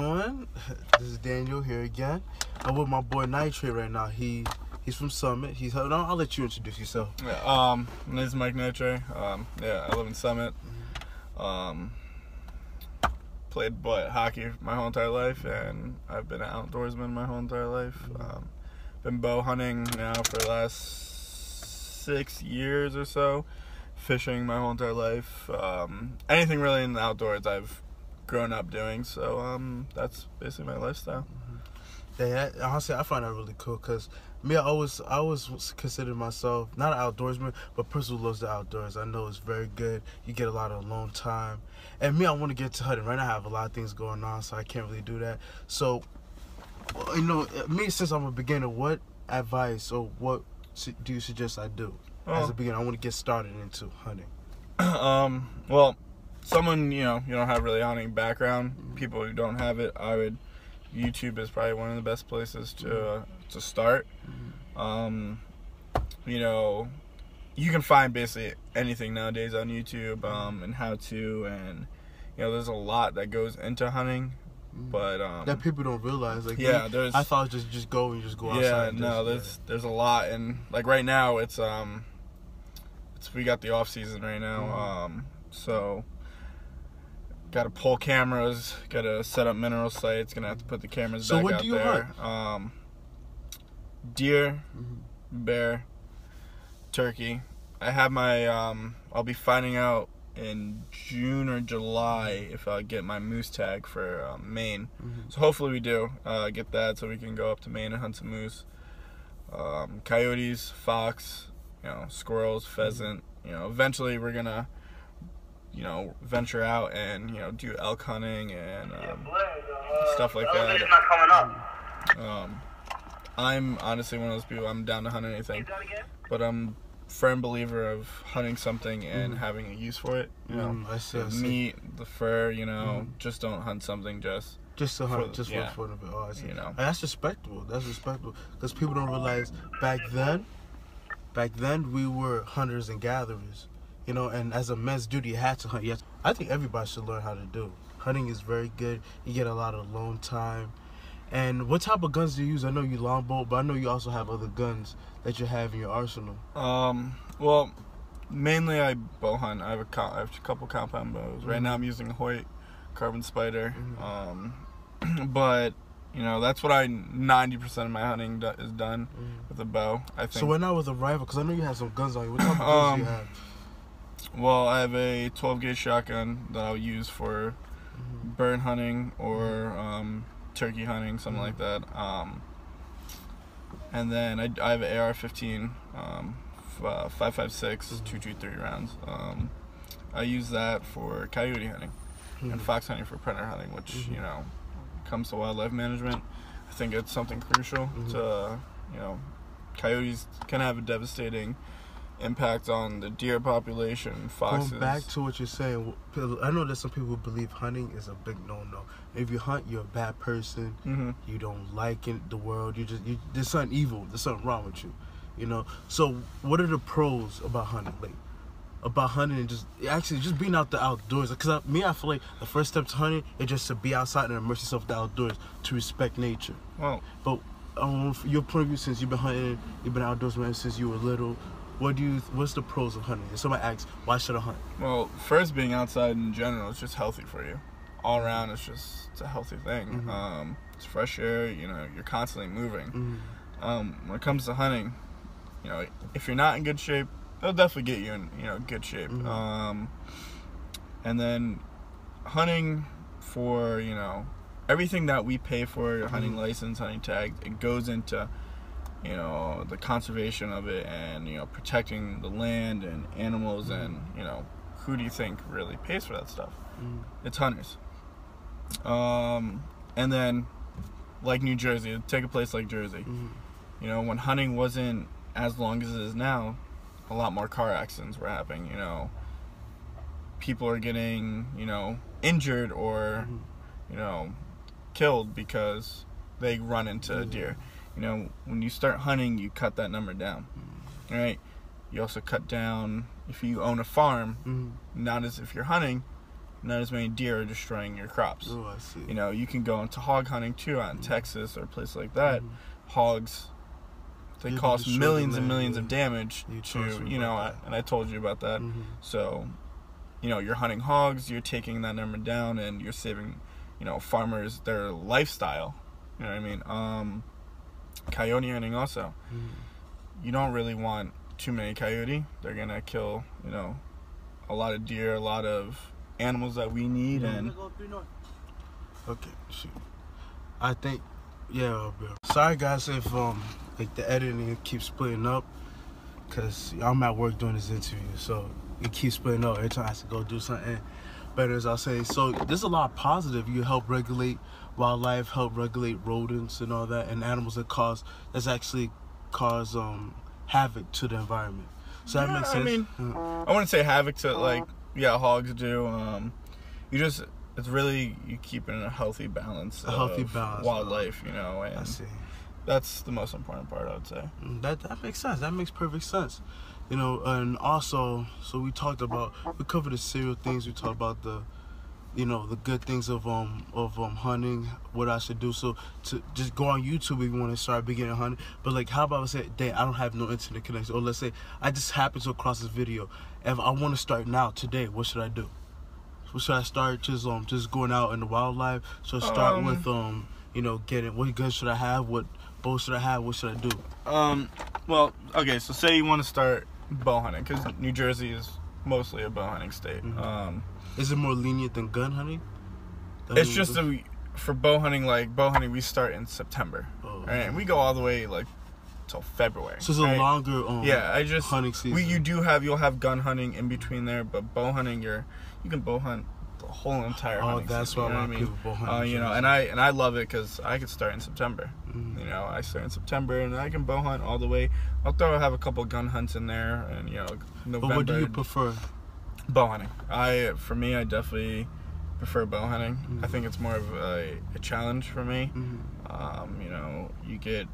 everyone, this is Daniel here again. I'm with my boy Nitre right now. He's from Summit. I'll let you introduce yourself. Yeah, my name's Mike Nitre. I live in Summit. Played hockey my whole entire life, and I've been an outdoorsman my whole entire life. Been bow hunting now for the last 6 years or so. Fishing my whole entire life. Anything really in the outdoors, I've grown up doing. So that's basically my lifestyle. Mm-hmm. Yeah, honestly, I find that really cool because me, I always considered myself not an outdoorsman, but person who loves the outdoors. I know it's very good. You get a lot of alone time, and me, I want to get to hunting. Right now, I have a lot of things going on, so I can't really do that. So, you know, me, since I'm a beginner, what advice or what do you suggest I do as a beginner? I want to get started into hunting. Well, someone, you know, you don't have really hunting background, people who don't have it, YouTube is probably one of the best places to start. You know, you can find basically anything nowadays on YouTube, and how to, and you know, there's a lot that goes into hunting, but that people don't realize. Like, yeah, I thought just go and just go outside. Yeah, no, there's a lot, and like right now we got the off season right now, so. Gotta pull cameras, gotta set up mineral sites, gonna have to put the cameras back out there. So what do you hunt? Deer, bear, turkey. I have my, I'll be finding out in June or July if I'll get my moose tag for Maine. So hopefully we do get that so we can go up to Maine and hunt some moose. Coyotes, fox, you know, squirrels, pheasant. You know, eventually we're gonna, you know, venture out and, you know, do elk hunting and stuff like that. Not coming up. I'm honestly one of those people, I'm down to hunt anything, but I'm a firm believer of hunting something and having a use for it. You know, I see. Meat, the fur, you know, just don't hunt something just to hunt, for the fun of it. You know, and that's respectable. That's respectable because people don't realize back then we were hunters and gatherers. You know, and as a man's duty, you had to hunt. I think everybody should learn how to do. Hunting is very good. You get a lot of alone time. And what type of guns do you use? I know you longbow, but I know you also have other guns that you have in your arsenal. Well, mainly I bow hunt. I have a couple compound bows. Right now I'm using a Hoyt carbon spider. But, you know, that's what 90% of my hunting is done with a bow, I think. So right now with a rifle, because I know you have some guns on you. What type of guns do you have? Well, I have a 12-gauge shotgun that I'll use for bird hunting or turkey hunting, something like that. And then I have an AR-15, 5.56, 223 rounds. I use that for coyote hunting and fox hunting for predator hunting, which, you know, comes to wildlife management. I think it's something crucial to, you know, coyotes can have a devastating impact on the deer population, foxes. Going back to what you're saying, I know there's some people who believe hunting is a big no-no. If you hunt, you're a bad person. You don't like the world. There's something evil. There's something wrong with you. You know. So what are the pros about hunting? Like about hunting and just being out the outdoors. Because I feel like the first step to hunting is just to be outside and immerse yourself in the outdoors, to respect nature. Well, but your point of view, since you've been hunting, you've been outdoors since you were little. What's the pros of hunting? If somebody asks, why should I hunt? Well, first, being outside in general is just healthy for you. All around, it's a healthy thing. It's fresh air, you know, you're constantly moving. When it comes to hunting, you know, if you're not in good shape, they'll definitely get you in, you know, good shape. And then hunting for, you know, everything that we pay for, your hunting license, hunting tag, it goes into, you know, the conservation of it and, you know, protecting the land and animals and, you know, who do you think really pays for that stuff? It's hunters. And then, like New Jersey, take a place like Jersey. You know, when hunting wasn't as long as it is now, a lot more car accidents were happening, you know. People are getting, you know, injured or, you know, killed because they run into a deer. You know, when you start hunting, you cut that number down, right? You also cut down, if you own a farm, not as if you're hunting, not as many deer are destroying your crops. Oh, I see. You know, you can go into hog hunting too out in Texas or a place like that. Hogs, they cause millions and millions of damage to, you know, and I told you about that. So, you know, you're hunting hogs, you're taking that number down, and you're saving, you know, farmers their lifestyle. You know what I mean? Coyote hunting also. You don't really want too many coyote. They're going to kill, you know, a lot of deer, a lot of animals that we need. And okay, shoot. I think, yeah, sorry guys if like the editing keeps splitting up, because I'm at work doing this interview, so it keeps splitting up every time I have to go do something. But as I say, so there's a lot of positive. You help regulate wildlife, help regulate rodents and all that, and animals that cause, that's actually cause havoc to the environment. So that makes sense. I mean, I wouldn't say havoc to, like, yeah, hogs do. You just, it's really, you keep it in a healthy balance. A healthy balance. Wildlife, you know, and I see. That's the most important part, I would say. That makes sense. That makes perfect sense. You know, and also, so we talked about, we covered the serial things. We talked about the, you know, the good things of hunting, what I should do. So to just go on YouTube if you want to start beginning hunting. But like, how about I say, dang, I don't have no internet connection, or let's say I just happened to cross this video. If I want to start now today, what should I do? What should I start? Just going out in the wildlife. So start with you know, getting what guns should I have? What bows should I have? What should I do? Well, okay. So say you want to start bow hunting, because New Jersey is mostly a bow hunting state. Is it more lenient than gun hunting? It's just that for bow hunting, like bow hunting, we start in September, right? And we go all the way like till February. So it's a longer hunting season. You'll have gun hunting in between there, but bow hunting, you can bow hunt the whole entire hunting season. Oh, that's why I mean, people bow hunting. You know, and I love it because I could start in September. You know, I start in September and I can bow hunt all the way. I'll have a couple gun hunts in there, and you know, November. But what do you prefer? Bow hunting. For me, I definitely prefer bow hunting. I think it's more of a challenge for me. You know, you get,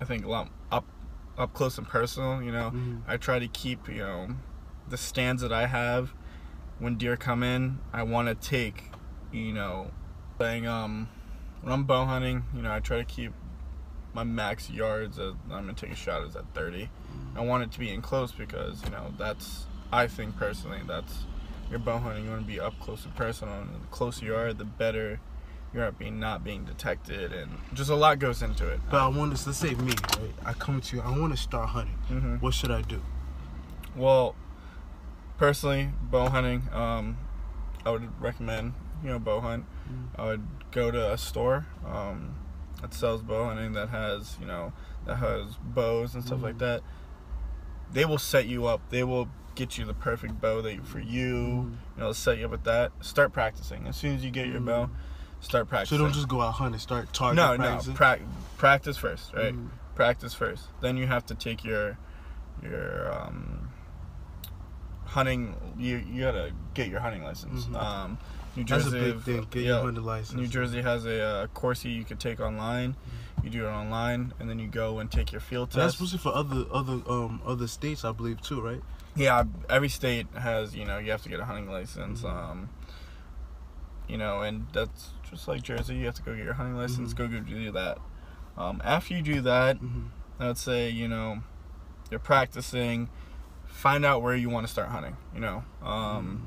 I think, a lot up close and personal. You know, I try to keep, you know, the stands that I have. When deer come in, I want to take, you know, when I'm bow hunting, you know, I try to keep my max yards. I'm gonna take a shot is at 30. I want it to be enclosed because, you know, that's, I think personally, that's your bow hunting. You want to be up close and personal, and the closer you are, the better you're at not being detected, and just a lot goes into it. But I want to, let's say me, right? I come to you, I want to start hunting. What should I do? Well, personally, bow hunting, I would recommend, you know, bow hunt. I would go to a store that sells bow hunting, that has bows and stuff like that. They will set you up. They will get you the perfect bow for you. You know, set you up with that. Start practicing. As soon as you get your bow, start practicing. So don't just go out hunting. Start targeting. Practice first, right? Practice first. Then you have to take your hunting. You gotta get your hunting license. New Jersey, that's a big thing. Get your hunting license. New Jersey has a course you can take online. You do it online, and then you go and take your field test. And that's supposed to be for other states, I believe, too, right? Yeah, every state has, you know, you have to get a hunting license. You know, and that's just like Jersey. You have to go get your hunting license. Go do that. After you do that, I would say, you know, you're practicing. Find out where you want to start hunting. You know,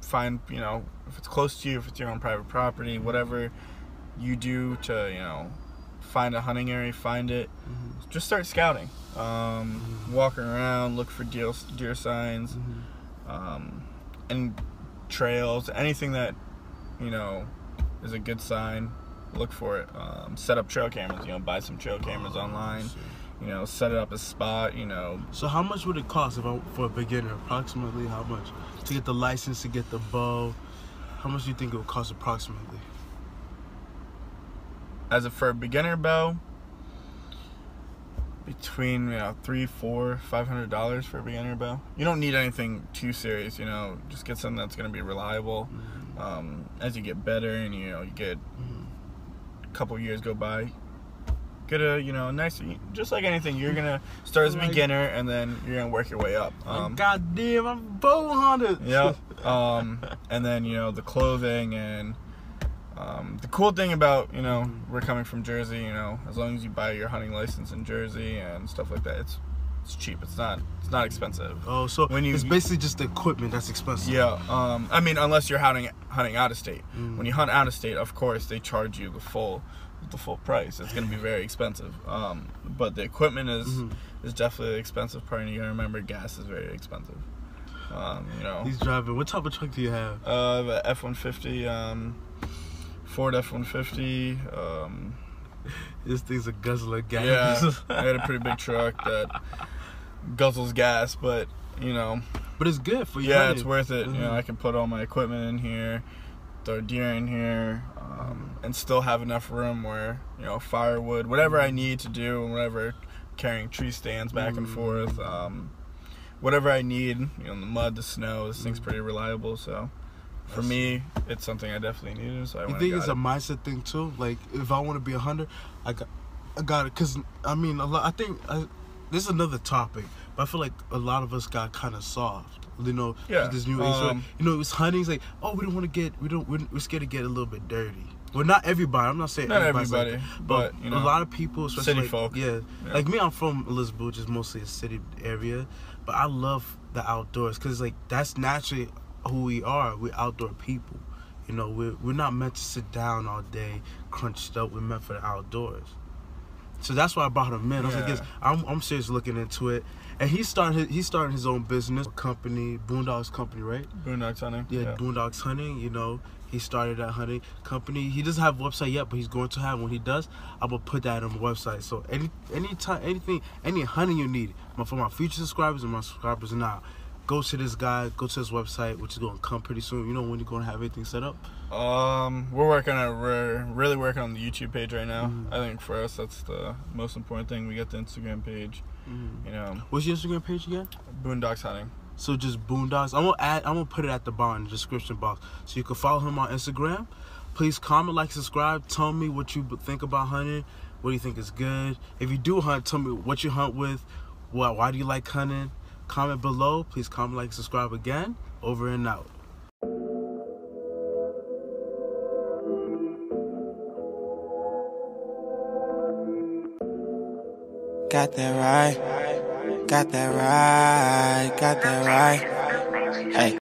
find, you know, if it's close to you, if it's your own private property, whatever you do to, you know, find a hunting area, find it. Just start scouting. Walking around, look for deer signs, and trails, anything that, you know, is a good sign, look for it. Set up trail cameras, you know, buy some trail cameras online, you know, set it up a spot, you know. So how much would it cost for a beginner, approximately how much? To get the license, to get the bow, how much do you think it would cost approximately? For a beginner bow, between, you know, $300, $400, $500 for a beginner bow. You don't need anything too serious, you know. Just get something that's going to be reliable. As you get better and, you know, you get a couple years go by, get a, you know, nice, just like anything, you're going to start as a beginner and then you're going to work your way up. God damn, I'm bow hunting. Yeah. And then, you know, the clothing and the cool thing about, you know, we're coming from Jersey, you know, as long as you buy your hunting license in Jersey and stuff like that, it's cheap. It's not expensive. Oh, so when you, it's basically just the equipment that's expensive. Yeah. I mean, unless you're hunting out of state. When you hunt out of state, of course, they charge you the full price. It's going to be very expensive. But the equipment is definitely the expensive part. And you got to remember, gas is very expensive. You know. He's driving. What type of truck do you have? The F-150, Ford F-150. This thing's a guzzler gas. Yeah, I had a pretty big truck that guzzles gas, but you know, but it's good for you. Yeah, it's worth it. You know, I can put all my equipment in here, throw deer in here, and still have enough room where, you know, firewood, whatever I need to do, and whatever, carrying tree stands back and forth, whatever I need. You know, the mud, the snow, this thing's pretty reliable. So for me, it's something I definitely needed. So I went. You think it's a mindset thing too? Like, if I want to be a hunter, I got it. Cause I mean, a lot. I think this is another topic, but I feel like a lot of us got kind of soft. You know, yeah. This new age, you know, it was hunting's like, oh, we don't want to get, we're scared to get a little bit dirty. Well, not everybody. I'm not saying not everybody, like that, but you know, a lot of people, especially city folk. Yeah, yeah, like me, I'm from Elizabeth, which is mostly a city area, but I love the outdoors because like that's naturally who we are. We're outdoor people. You know, we're not meant to sit down all day crunched up. We're meant for the outdoors. So that's why I brought him in. I was like, yes, I'm seriously looking into it. And he's starting his own business, a company, Boondocks company, right? Boondocks Hunting. Yeah, yeah. Boondocks Hunting. You know, he started that hunting company. He doesn't have a website yet, but he's going to have. When he does, I'm gonna put that on the website. So any hunting you need, for my future subscribers and my subscribers now, go to this guy, go to his website, which is going to come pretty soon. You know when you're going to have everything set up? We're really working on the YouTube page right now. I think for us, that's the most important thing. We got the Instagram page, you know. What's your Instagram page again? Boondocks Hunting. So just Boondocks. I'm going to put it at the bottom in the description box. So you can follow him on Instagram. Please comment, like, subscribe. Tell me what you think about hunting. What do you think is good? If you do hunt, tell me what you hunt with. Why do you like hunting? Comment below. Please comment, like, subscribe again. Over and out. Got that right. Got that right. Got that right. Hey.